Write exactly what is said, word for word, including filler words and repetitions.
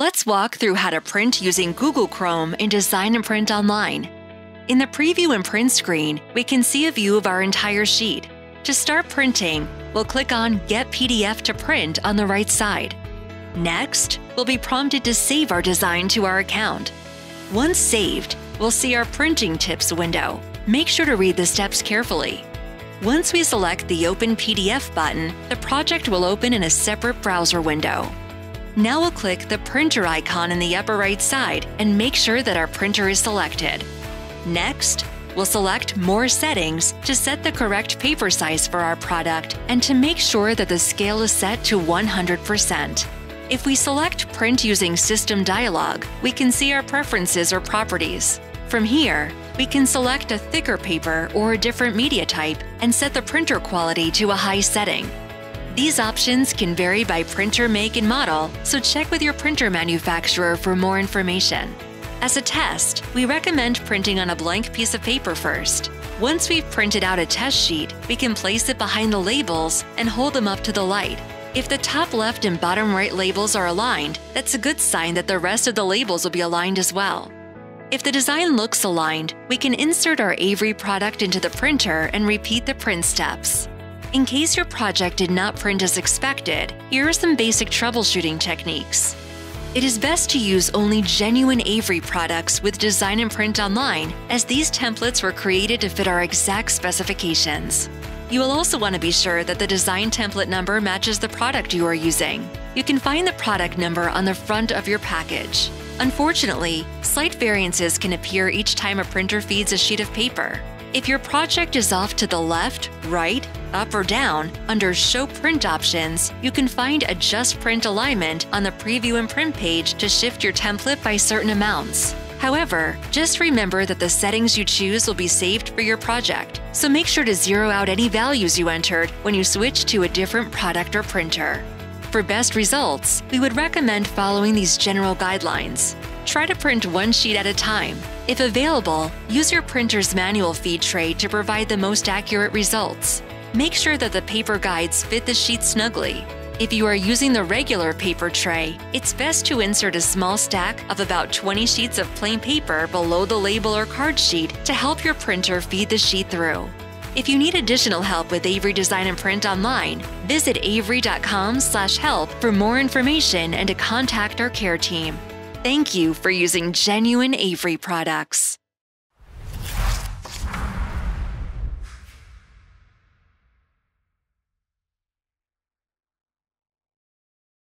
Let's walk through how to print using Google Chrome in Design and Print Online. In the Preview and Print screen, we can see a view of our entire sheet. To start printing, we'll click on Get P D F to Print on the right side. Next, we'll be prompted to save our design to our account. Once saved, we'll see our Printing Tips window. Make sure to read the steps carefully. Once we select the Open P D F button, the project will open in a separate browser window. Now we'll click the printer icon in the upper right side and make sure that our printer is selected. Next, we'll select More Settings to set the correct paper size for our product and to make sure that the scale is set to one hundred percent. If we select Print using System dialog, we can see our preferences or properties. From here, we can select a thicker paper or a different media type and set the printer quality to a high setting. These options can vary by printer make and model, so check with your printer manufacturer for more information. As a test, we recommend printing on a blank piece of paper first. Once we've printed out a test sheet, we can place it behind the labels and hold them up to the light. If the top left and bottom right labels are aligned, that's a good sign that the rest of the labels will be aligned as well. If the design looks aligned, we can insert our Avery product into the printer and repeat the print steps. In case your project did not print as expected, here are some basic troubleshooting techniques. It is best to use only genuine Avery products with Design and Print Online, as these templates were created to fit our exact specifications. You will also want to be sure that the design template number matches the product you are using. You can find the product number on the front of your package. Unfortunately, slight variances can appear each time a printer feeds a sheet of paper. If your project is off to the left, right, up or down, under Show Print Options, you can find Adjust Print Alignment on the Preview and Print page to shift your template by certain amounts. However, just remember that the settings you choose will be saved for your project, so make sure to zero out any values you entered when you switch to a different product or printer. For best results, we would recommend following these general guidelines. Try to print one sheet at a time. If available, use your printer's manual feed tray to provide the most accurate results. Make sure that the paper guides fit the sheet snugly. If you are using the regular paper tray, it's best to insert a small stack of about twenty sheets of plain paper below the label or card sheet to help your printer feed the sheet through. If you need additional help with Avery Design and Print Online, visit avery dot com slash help for more information and to contact our care team. Thank you for using genuine Avery products.